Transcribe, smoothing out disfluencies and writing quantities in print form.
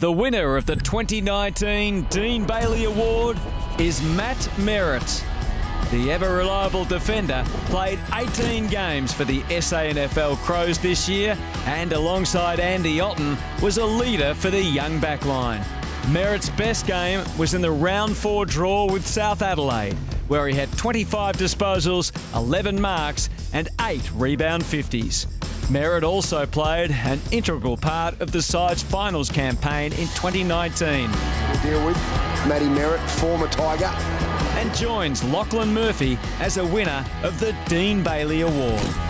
The winner of the 2019 Dean Bailey Award is Matt Merrett. The ever-reliable defender played 18 games for the SANFL Crows this year and, alongside Andy Otten, was a leader for the young backline. Merritt's best game was in the round 4 draw with South Adelaide, where he had 25 disposals, 11 marks and 8 rebound 50s. Merrett also played an integral part of the side's finals campaign in 2019. We'll deal with Matty Merrett, former Tiger, and joins Lachlan Murphy as a winner of the Dean Bailey Award.